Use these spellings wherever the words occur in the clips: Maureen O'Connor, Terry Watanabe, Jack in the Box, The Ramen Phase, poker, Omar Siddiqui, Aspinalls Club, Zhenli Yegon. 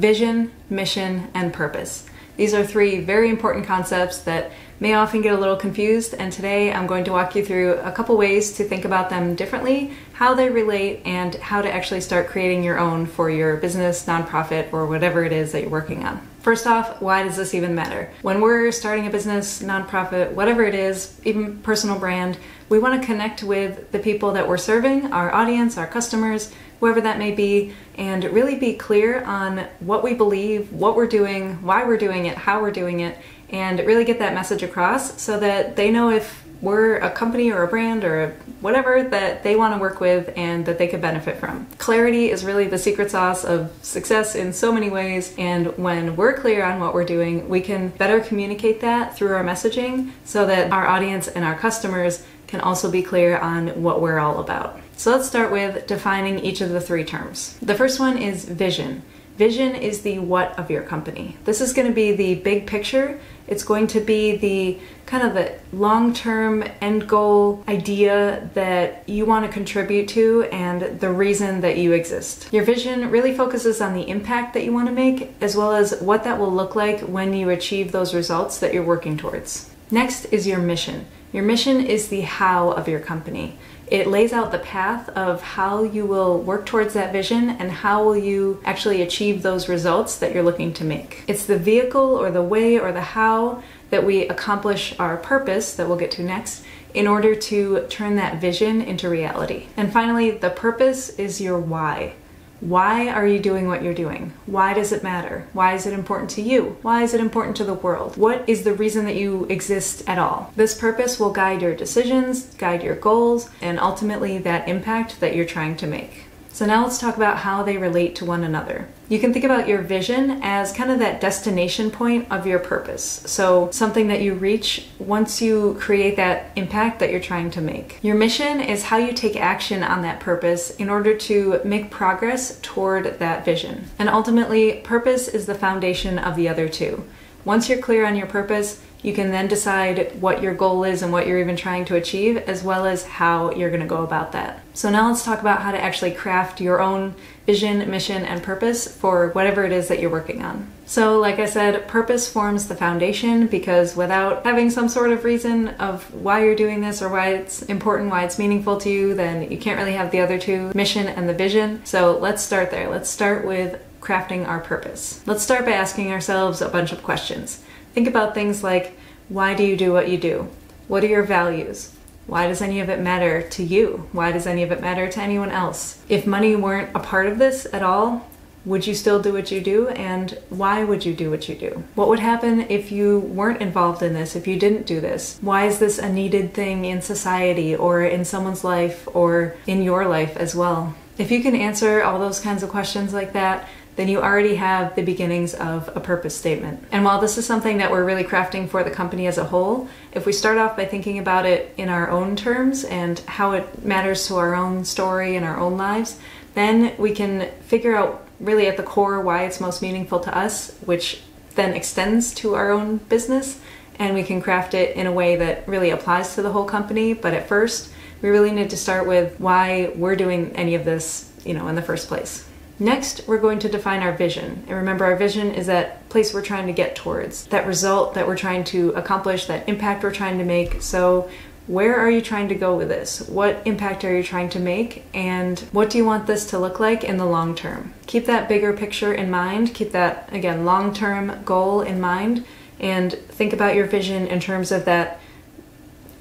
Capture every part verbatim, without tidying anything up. vision, mission, and purpose. These are three very important concepts that may often get a little confused, and today I'm going to walk you through a couple ways to think about them differently, how they relate, and how to actually start creating your own for your business, nonprofit, or whatever it is that you're working on. First off, why does this even matter? When we're starting a business, nonprofit, whatever it is, even personal brand, we want to connect with the people that we're serving, our audience, our customers, whoever that may be, and really be clear on what we believe, what we're doing, why we're doing it, how we're doing it, and really get that message across so that they know if we're a company or a brand or whatever that they want to work with and that they could benefit from. Clarity is really the secret sauce of success in so many ways, and when we're clear on what we're doing, we can better communicate that through our messaging so that our audience and our customers can also be clear on what we're all about. So let's start with defining each of the three terms. The first one is vision. Vision is the what of your company. This is going to be the big picture. It's going to be the kind of the long-term end goal idea that you want to contribute to and the reason that you exist. Your vision really focuses on the impact that you want to make, as well as what that will look like when you achieve those results that you're working towards. Next is your mission. Your mission is the how of your company. It lays out the path of how you will work towards that vision and how will you actually achieve those results that you're looking to make. It's the vehicle or the way or the how that we accomplish our purpose that we'll get to next in order to turn that vision into reality. And finally, the purpose is your why. Why are you doing what you're doing? Why does it matter? Why is it important to you? Why is it important to the world? What is the reason that you exist at all? This purpose will guide your decisions, guide your goals, and ultimately that impact that you're trying to make. So now let's talk about how they relate to one another. You can think about your vision as kind of that destination point of your purpose. So something that you reach once you create that impact that you're trying to make. Your mission is how you take action on that purpose in order to make progress toward that vision. And ultimately, purpose is the foundation of the other two. Once you're clear on your purpose, you can then decide what your goal is and what you're even trying to achieve, as well as how you're going to go about that. So now let's talk about how to actually craft your own vision, mission, and purpose for whatever it is that you're working on. So like I said, purpose forms the foundation, because without having some sort of reason of why you're doing this or why it's important, why it's meaningful to you, then you can't really have the other two, mission and the vision. So let's start there. Let's start with crafting our purpose. Let's start by asking ourselves a bunch of questions. Think about things like, why do you do what you do? What are your values? Why does any of it matter to you? Why does any of it matter to anyone else? If money weren't a part of this at all, would you still do what you do, and why would you do what you do? What would happen if you weren't involved in this, if you didn't do this? Why is this a needed thing in society or in someone's life or in your life as well? If you can answer all those kinds of questions like that, then you already have the beginnings of a purpose statement. And while this is something that we're really crafting for the company as a whole, if we start off by thinking about it in our own terms and how it matters to our own story and our own lives, then we can figure out really at the core why it's most meaningful to us, which then extends to our own business, and we can craft it in a way that really applies to the whole company. But at first, we really need to start with why we're doing any of this, you know, in the first place. Next, we're going to define our vision. And remember, our vision is that place we're trying to get towards, that result that we're trying to accomplish, that impact we're trying to make. So where are you trying to go with this? What impact are you trying to make? And what do you want this to look like in the long term? Keep that bigger picture in mind. Keep that, again, long-term goal in mind, and think about your vision in terms of that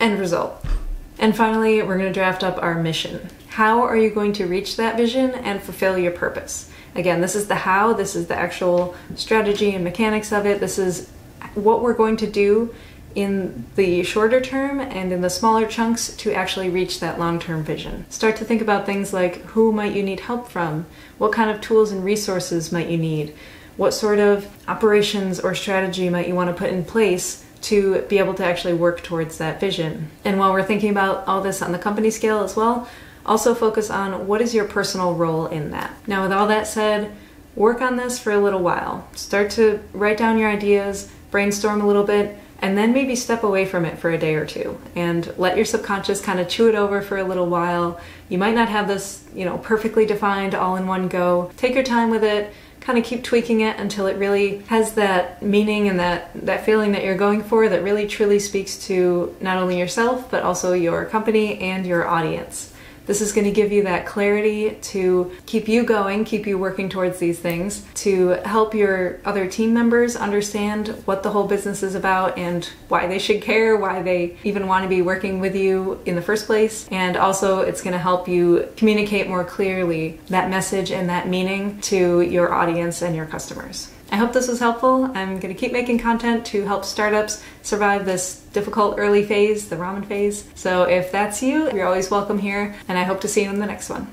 end result. And finally, we're going to draft up our mission. How are you going to reach that vision and fulfill your purpose? Again, this is the how, this is the actual strategy and mechanics of it. This is what we're going to do in the shorter term and in the smaller chunks to actually reach that long-term vision. Start to think about things like, who might you need help from? What kind of tools and resources might you need? What sort of operations or strategy might you want to put in place to be able to actually work towards that vision? And while we're thinking about all this on the company scale as well, also focus on what is your personal role in that. Now, with all that said, work on this for a little while. Start to write down your ideas, brainstorm a little bit, and then maybe step away from it for a day or two and let your subconscious kind of chew it over for a little while. You might not have this, you know, perfectly defined all in one go. Take your time with it. kind of keep tweaking it until it really has that meaning and that, that feeling that you're going for that really truly speaks to not only yourself, but also your company and your audience. This is going to give you that clarity to keep you going, keep you working towards these things, to help your other team members understand what the whole business is about and why they should care, why they even want to be working with you in the first place. And also it's going to help you communicate more clearly that message and that meaning to your audience and your customers. I hope this was helpful. I'm going to keep making content to help startups survive this difficult early phase, the ramen phase. So if that's you, you're always welcome here, and I hope to see you in the next one.